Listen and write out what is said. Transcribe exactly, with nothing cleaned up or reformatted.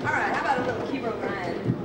Alright, how about a little hero grind?